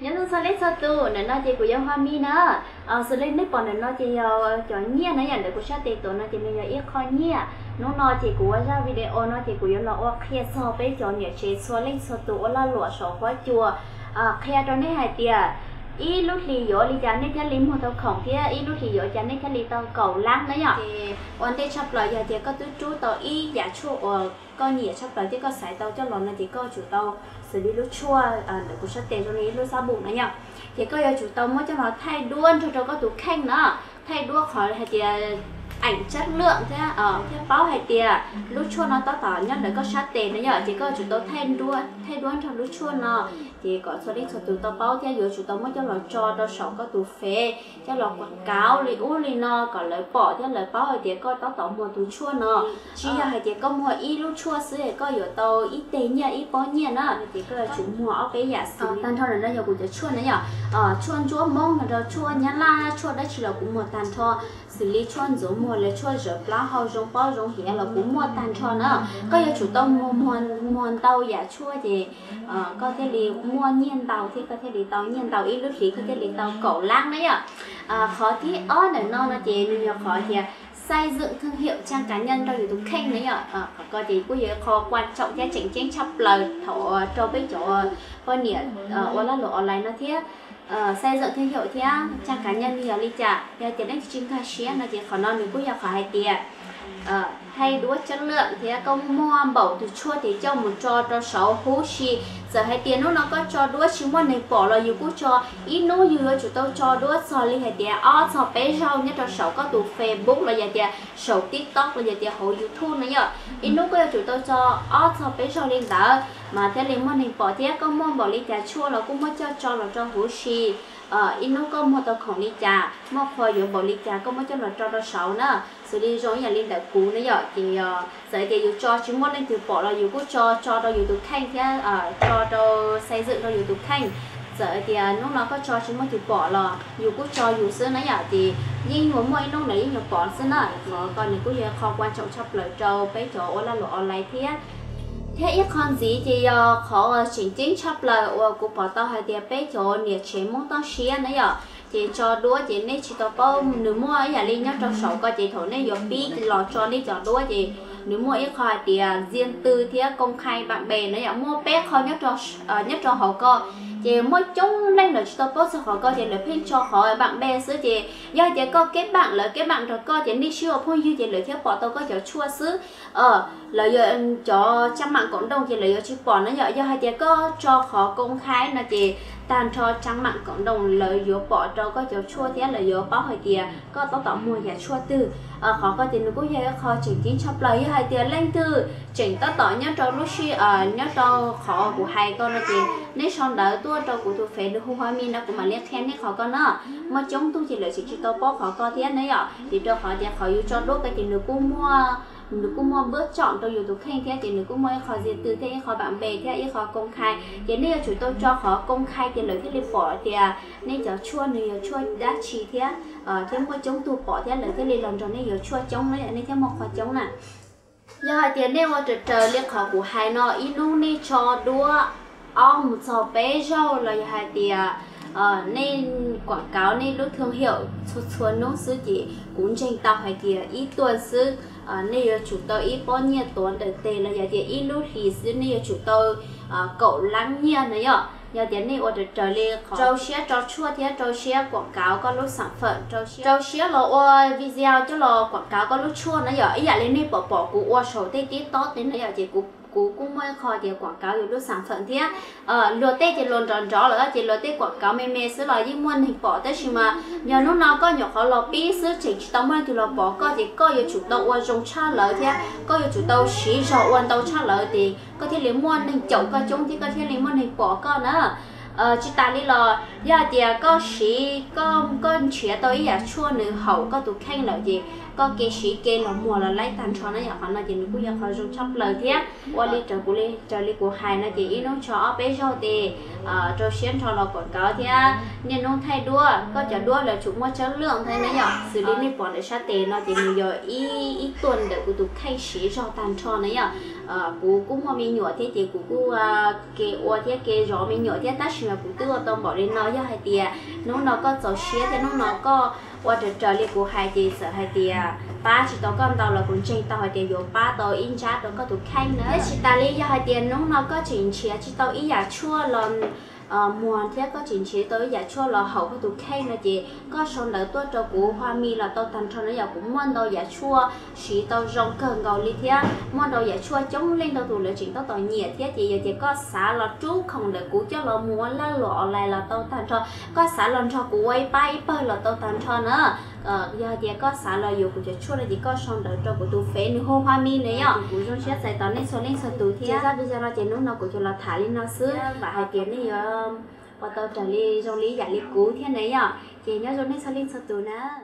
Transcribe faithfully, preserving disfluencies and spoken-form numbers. nhân số lết số tu nên nói chị của Hoa My nữa, số lết nếp bọn nên nói chị cho nhia nãy giờ để của sát tê tổ nói chị nên giờ ít khó nhia, nó nói chị của ra video nói chị của là ô khe so với cho nhia chế số lết số tu là lụa số khóa chùa, khe cho nên hai tia, ít lúc thì gió đi chán nên chán lim một tàu khổng kia, ít lúc thì gió chán nên chán lim tàu cầu láng nãy giờ, ổn định sắp lại giờ chị có tứ chú tàu ít giả chú ở con nhia sắp lại thì có sải tàu cho lòn là chị có chủ tàu xử lý lúc chua à để cũng sắp tiền cho nên lúc sao bụng nữa nhở thì coi giờ chủ tàu mới cho nó thay đuôn cho nó có tú khanh nữa thay đua khỏi hay thì ảnh chất lượng thế ở theo báo hay tiền lúc chua nó to tỏ nhất để có sát tiền nữa nhở chỉ coi chủ tàu thay đua thay đuôn trong lúc chua nó thì có số điện số tụ tàu báo theo giờ chủ tàu mới cho nó cho nó sổ có tú phê cho nó quảng cáo li u li no có lời bỏ theo lời báo hay tiền coi to tỏ mùa tú chua nó chỉ giờ hay tiền công mùa ít lúc chua xứ để coi giờ tàu ít tiền nhở ít bao nhiêu nữa thì coi chúng mùa ở cái giả sử tan thôi là giờ cũng sẽ chua nữa nhở ở chua chua mông rồi chua nhá la chua đấy chỉ là cũng mùa tan thôi xử lý chua rồi mùa là chua rồi lá hầu rong bao rong hiện là cũng mùa tan thôi nữa coi giờ chủ tàu mùa mùa mùa tàu giả chua thì coi theo li mua nhiên tàu thì có thể đi tàu nhiên tàu ít lúc thì có thể đi tàu cổ lang đấy ạ à, khó thì ở để non là chị nhiều khó thì xây dựng thương hiệu trang cá nhân cho YouTube kênh đấy ạ à, có gì cũng vậy khó quan trọng cái chỉnh chính chọc lời thọ cho biết chỗ coi nỉa ở là lộ online nó thế xây dựng thương hiệu thì trang cá nhân thì lý trả giờ tiền đấy chính khai xé là chị khó non mình cũng giờ khó hai tiền hay đuối chất lượng thì công mua bảo từ chua thì cho một cho cho sáu hú chi giờ hai tiền nó nó có cho đuối chứ mua này bỏ là dù cũng cho ít nô dừa chúng tôi cho đuối so li hai tiền o so bé rau nhất cho sáu có tụ Facebook là giờ tiền sáu TikTok là giờ tiền hậu YouTube nữa nhở ít nô có chúng tôi cho o so bé rau lên đó mà thế liền mua này bỏ thì công mua bảo li trà chua là cũng mua cho cho là cho hú chi ờ ít nô có mua tàu khổng li trà mua phơi dừa bảo li trà cũng mua cho là cho cho sáu nữa rồi đi rồi nhà lên đại cú nữa nhở thì giới thiệu dù cho chúng muốn lên từ bỏ là dù có cho cho đâu YouTube kênh thế ở cho đâu xây dựng đâu YouTube kênh giới thì lúc nó có cho chúng muốn từ bỏ là dù có cho dù xưa nãy giờ thì nhưng muốn mỗi lúc đấy nhiều bỏ xưa nãy còn những cái khó quan trọng trong lời trâu bé chỗ là lộ online thế thế ít con gì thì khó chỉnh chính chắp lời của bỏ tao hay đẹp bé chỗ nhiệt chế muốn tao xía nãy giờ chị cho đua chị nên chị tao bao nếu mua ấy là linh nhá cho sáu coi chị thổi nên rồi pi lò cho đi cho đua chị nếu mua ít khỏi thì riêng tư thì công khai bạn bè nó dạng mua bé khó nhất cho nhất cho họ co chị mỗi chung lên là chị tao bao sẽ họ co chị lấy phim cho họ bạn bè xứ chị do chị có kết bạn là kết bạn rồi co chị đi siêu phôi như chị lấy theo bỏ tao có cho chua xứ ờ là giờ cho trang mạng cộng đồng chị lấy cho chị bỏ nó dạng do hai chị có cho họ công khai là chị tan cho trang mạng cộng đồng lợi dỗ bỏ trâu có cháu chua thế là dỗ bỏ hồi kia có tao tỏ mua giả chua từ ở khó có tiền cũng dễ khó chỉnh chính chọc lời hai tiền lên từ chỉnh tao tỏ nhớ trâu lúc xí ở nhớ trâu khó của hai con là tiền nên xong đỡ tua trâu của tôi phải được hung hoa mi nó cũng mà liên khen đấy khó con nó mà chúng tôi chỉ lợi chỉ tao bỏ khó con thế đấy ạ thì trâu khó thì khó yêu cho đốt cái tiền được cũng mua nếu cũng mua bớt chọn tôi YouTube kênh thế thì nếu cũng mua khó riêng tư thế khó bạn bè thế khó công khai thế nên là chúng tôi cho khó công khai thì lợi thế liền bỏ thì nên cháu chua này chua đã chỉ thế ở thêm có chống tụ bỏ thế lợi thế liền làm cho nên giờ chua chống đấy nên thêm một khó chống nè giờ thì nên qua trời trời liên khó của hai nó ít lúc nên cho đua ông một số bé rau là hai thì Ờ, nên quảng cáo nên lúc thương hiệu xuất xuân nông sư chỉ cũng tranh tao hay kia ít tuần sư ờ, nên chủ tàu ít bao nhiêu tuần để tê là giờ thì ít lúc thì sư nên chủ tàu ờ, cậu lắng nhiên đấy ạ giờ tiến này order trở lên trâu xía trâu chua thế trâu xía quảng cáo có lúc sản phẩm trâu xía trâu xía là video cho là quảng cáo có lúc chua nó giờ ý là lên này bỏ bỏ của ô sầu tê tít tốt đến nó giờ chỉ cũng cú cũng mới khỏi thì quảng cáo nhiều lúc sản phẩm thế ờ lừa tê thì lồn tròn rõ là chị lừa tê quảng cáo mê mê sứ là những muôn hình bỏ tới gì mà nhờ lúc nào có nhỏ khó lò pí sứ chỉnh tông lên thì lò bỏ coi thì coi giờ chủ tàu qua dùng cha lợi thế coi giờ chủ tàu xí rõ quan tàu cha lợi thì có thể lấy muôn hình chậu coi chúng thì có thể lấy muôn hình bỏ coi nữa ờ chị ta đi lò giờ thì có xí có con chía tới giả chua nữ hậu có tụ khen lợi gì có cái sĩ kê nó mua là lấy tan cho nó giờ còn là chỉ nó cũng giờ dùng chắp lời thế qua đi trở của đi trở đi của hai nó chỉ nó cho bé cho thì cho xuyên cho nó quảng cáo thế nên nó thay đua có chả đua là chúng mua chất lượng thay nó giờ xử lý đi bỏ để sát tê nó chỉ mình giờ ít ít tuần để của tụ khai sĩ cho tan cho nó giờ của cũng mua mình nhựa thế thì của cô kê qua thế kê gió mình nhựa thế tách mà của tựa tông bỏ đến nó giờ hai tìa nó nó có gió xía thế nó nó có qua trở trở đi của hai thì sợ hai tìa ba chỉ tao con tao là cũng chơi tao hỏi tiền vô ba tao in chat tao có tụi khanh nữa chỉ ta lấy ra hỏi tiền lúc nào có chỉnh chế chỉ tao ý giả chua lần mùa thế có chỉnh chế tới giả chua là hậu có tụi khanh là chị có son đỡ tua cho của Hoa My là tao tần cho nó giờ cũng muốn đâu giả chua chỉ tao rong cần gầu ly thế muốn đâu giả chua chống lên tao tụi lựa chỉnh tao tỏi nhẹ thế chị giờ chị có xả là trú không để cú cho là muốn là lọ lại là tao tần cho có xả lần cho cú quay bay bơi là tao tần cho nữa giờ thì có xả là dù của chua là chỉ có xong đợi cho của tụi phê nữa hôm Hoa My này ạ cũng rất chết giải tán nên số lên số tụi thế ra bây giờ là chén nước nào của chua là thả lên nó sữa và hai tiếng này giờ bắt đầu trả lý do lý giải lý cứu thế này ạ chị nhớ rồi nên số lên số tụi nữa.